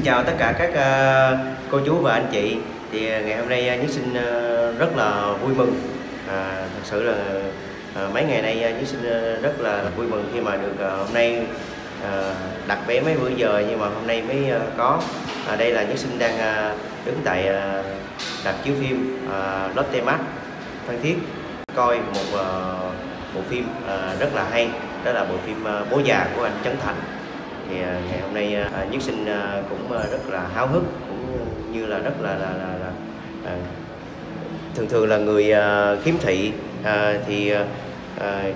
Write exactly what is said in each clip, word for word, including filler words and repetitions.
xin chào tất cả các cô chú và anh chị. Thì ngày hôm nay Nhất Sinh rất là vui mừng. À, thật sự là mấy ngày nay Nhất Sinh rất là vui mừng khi mà được hôm nay đặt vé mấy bữa giờ nhưng mà hôm nay mới có. À, đây là Nhất Sinh đang đứng tại rạp chiếu phim Lotte Mart Phan Thiết coi một bộ phim rất là hay, đó là bộ phim Bố Già của anh Trấn Thành. Thì ngày hôm nay Nhất Sinh cũng rất là háo hức, cũng như là rất là, là, là, là, là thường thường là người khiếm thị thì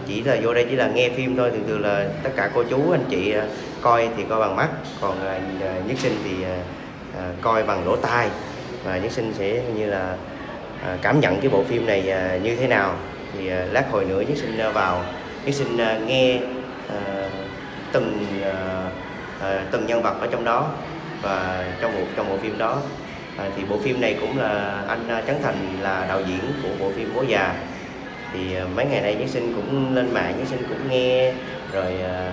chỉ là vô đây chỉ là nghe phim thôi, thường thường là tất cả cô chú anh chị coi thì coi bằng mắt, còn Nhất Sinh thì coi bằng lỗ tai, và Nhất Sinh sẽ như là cảm nhận cái bộ phim này như thế nào. Thì lát hồi nữa Nhất Sinh vào, Nhất Sinh nghe từng từng nhân vật ở trong đó và trong bộ trong bộ phim đó. À, thì bộ phim này cũng là anh Trấn Thành là đạo diễn của bộ phim Bố Già. Thì mấy ngày nay Nhất Sinh cũng lên mạng, Nhất Sinh cũng nghe rồi à,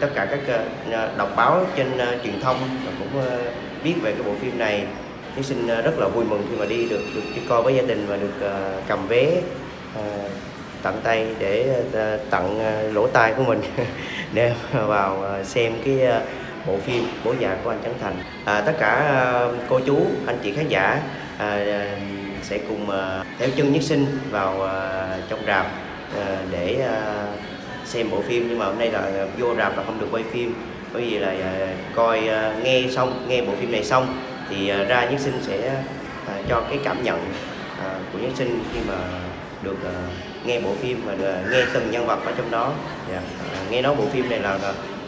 tất cả các à, đọc báo trên à, truyền thông và cũng à, biết về cái bộ phim này. Nhất Sinh à, rất là vui mừng khi mà đi được được đi coi với gia đình và được à, cầm vé à, tặng tay để à, tặng à, lỗ tai của mình để vào à, xem cái à, bộ phim Bố Già của anh Trấn Thành. À, tất cả cô chú, anh chị khán giả à, sẽ cùng à, theo chân Nhất Sinh vào à, trong rạp à, để à, xem bộ phim. Nhưng mà hôm nay là vô rạp là không được quay phim, bởi vì là à, coi à, nghe xong nghe bộ phim này xong thì à, ra Nhất Sinh sẽ à, cho cái cảm nhận à, của Nhất Sinh khi mà được à, nghe bộ phim và được, à, nghe từng nhân vật ở trong đó. Yeah. À, nghe nói bộ phim này là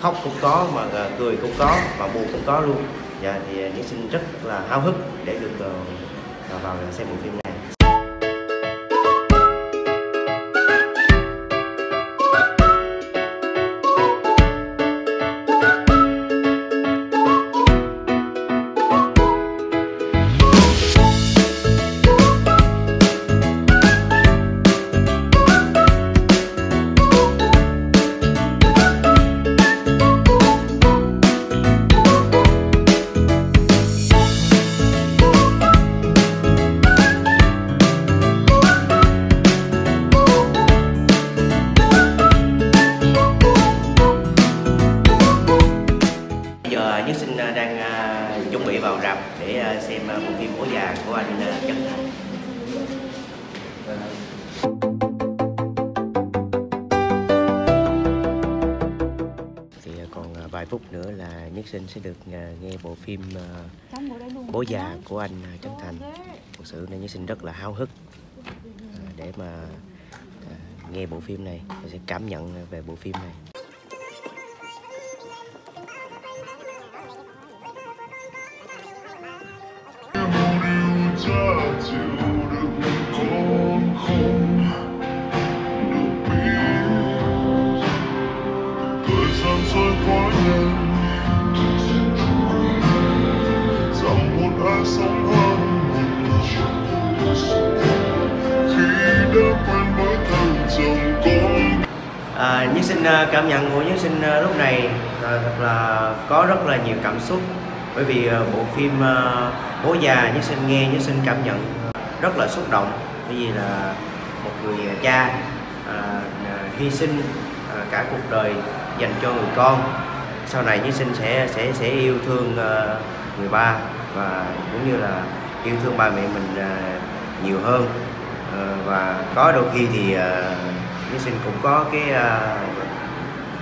khóc cũng có, mà cười cũng có, mà buồn cũng có luôn. Dạ, thì Nhất Sinh rất là háo hức để được uh, vào xem bộ phim này. Vài phút nữa là Nhất Sinh sẽ được nghe bộ phim Bố Già của anh Trấn Thành. Thật sự nên Nhất Sinh rất là háo hức để mà nghe bộ phim này, tôi sẽ cảm nhận về bộ phim này. À, Nhất Sinh cảm nhận của Nhất Sinh lúc này là thật là có rất là nhiều cảm xúc, bởi vì bộ phim Bố Già Nhất Sinh nghe, Nhất Sinh cảm nhận rất là xúc động, bởi vì là một người cha à, hy sinh à, cả cuộc đời dành cho người con. Sau này Nhất Sinh sẽ sẽ sẽ yêu thương uh, người ba và cũng như là yêu thương ba mẹ mình uh, nhiều hơn. Uh, và có đôi khi thì uh, Nhất Sinh cũng có cái uh,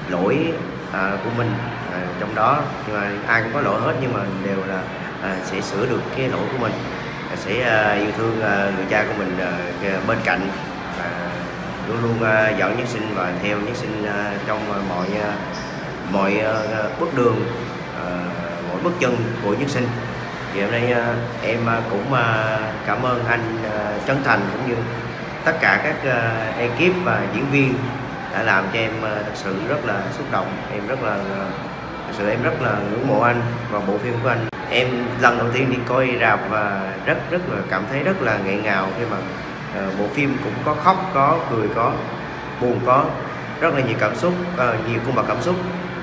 lỗi uh, của mình uh, trong đó, nhưng mà ai cũng có lỗi hết, nhưng mà đều là uh, sẽ sửa được cái lỗi của mình, uh, sẽ uh, yêu thương uh, người cha của mình uh, bên cạnh, uh, luôn luôn uh, dõi Nhất Sinh và theo Nhất Sinh uh, trong uh, mọi uh, mọi uh, bước đường, uh, mỗi bước chân của Nhất Sinh. Thì hôm nay uh, em uh, cũng uh, cảm ơn anh uh, Trấn Thành cũng như tất cả các uh, ekip và diễn viên đã làm cho em uh, thật sự rất là xúc động. Em rất là uh, thật sự em rất là ngưỡng mộ anh và bộ phim của anh. Em lần đầu tiên đi coi rạp và rất rất là cảm thấy rất là nghẹn ngào khi mà uh, bộ phim cũng có khóc, có cười, có buồn, có rất là nhiều cảm xúc, uh, nhiều cung bậc cảm xúc.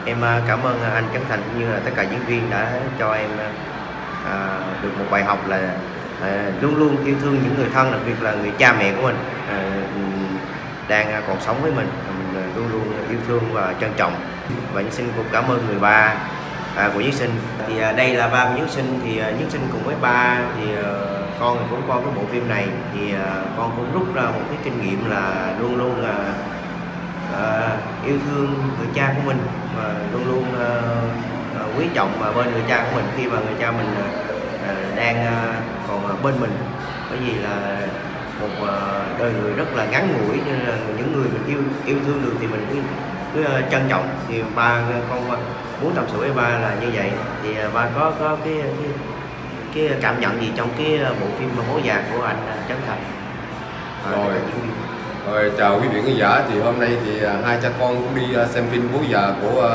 Em cảm ơn anh Trấn Thành cũng như là tất cả diễn viên đã cho em à, được một bài học là à, luôn luôn yêu thương những người thân, đặc biệt là người cha mẹ của mình à, đang còn sống với mình, mình luôn luôn yêu thương và trân trọng. Và Nhất Sinh cũng cảm ơn người ba à, của Nhất Sinh. Thì à, đây là ba của Nhất Sinh, thì à, Nhất Sinh cùng với ba thì à, con cũng coi cái bộ phim này thì à, con cũng rút ra một cái kinh nghiệm là luôn luôn là à, yêu thương người cha của mình và luôn luôn à, quý trọng và bên người cha của mình khi mà người cha mình à, đang à, còn bên mình, bởi vì là một đời người rất là ngắn ngủi nên là những người mình yêu yêu thương được thì mình cứ, cứ trân trọng. Thì ba con muốn tâm sự với ba là như vậy. Thì ba có có cái cái, cái cảm nhận gì trong cái bộ phim Bố Già của anh Trấn Thành? Rồi, rồi chào quý vị khán giả. Thì hôm nay thì hai cha con cũng đi xem phim Bố Già của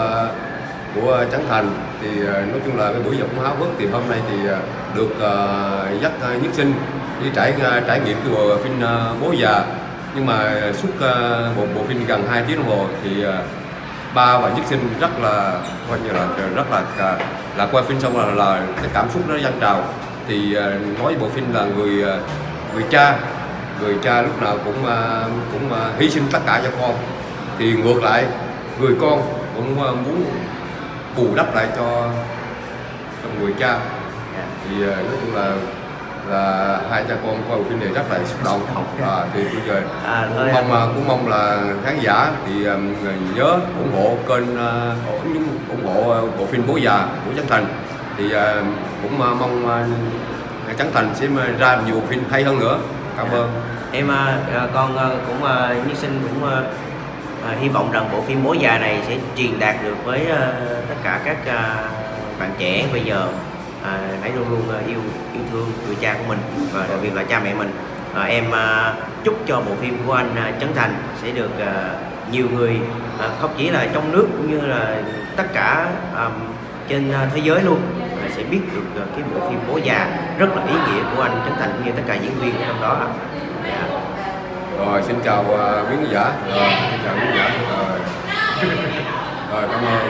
của Trấn Thành. Thì nói chung là cái buổi dọc cũng háo hức. Thì hôm nay thì được uh, dắt uh, Nhất Sinh đi trải uh, trải nghiệm cái bộ phim uh, Bố Già. Nhưng mà suốt uh, một bộ phim gần hai tiếng đồng hồ thì uh, ba và Nhất Sinh rất là coi như là rất là là, là coi phim xong là là cái cảm xúc nó dâng trào. Thì uh, nói bộ phim là người uh, người cha người cha lúc nào cũng uh, cũng uh, hy sinh tất cả cho con. Thì ngược lại người con cũng uh, muốn bù đắp lại cho, cho người cha. Thì nói chung là là hai cha con coi phim này rất là xúc động. À, thì bây giờ à, cũng mong à. cũng mong là khán giả thì nhớ ủng hộ kênh ủng hộ bộ phim Bố Già của Trấn Thành. Thì cũng mong Trấn Thành sẽ ra nhiều phim hay hơn nữa. Cảm ơn em. Con cũng Nhất Sinh cũng À, hy vọng rằng bộ phim Bố Già này sẽ truyền đạt được với uh, tất cả các uh, bạn trẻ bây giờ à, hãy luôn luôn uh, yêu yêu thương người cha của mình và đặc biệt là cha mẹ mình. À, em uh, chúc cho bộ phim của anh uh, Trấn Thành sẽ được uh, nhiều người uh, không chỉ là trong nước cũng như là tất cả um, trên uh, thế giới luôn uh, sẽ biết được uh, cái bộ phim Bố Già rất là ý nghĩa của anh Trấn Thành cũng như tất cả diễn viên trong đó. Uh. Rồi, xin chào uh, quý khán giả. Rồi, xin chào quý khán giả. Rồi, rồi cảm ơn.